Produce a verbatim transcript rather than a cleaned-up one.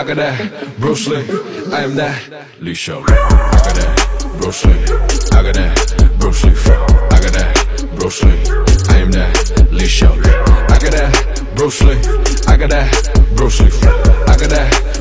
I got that Bruce Lee, I am that Lee Show. I got that Bruce Lee, I got that Bruce Lee. I got that Bruce Lee, I am that Lee Show. I got that Bruce Lee, I got that Bruce Lee. I got that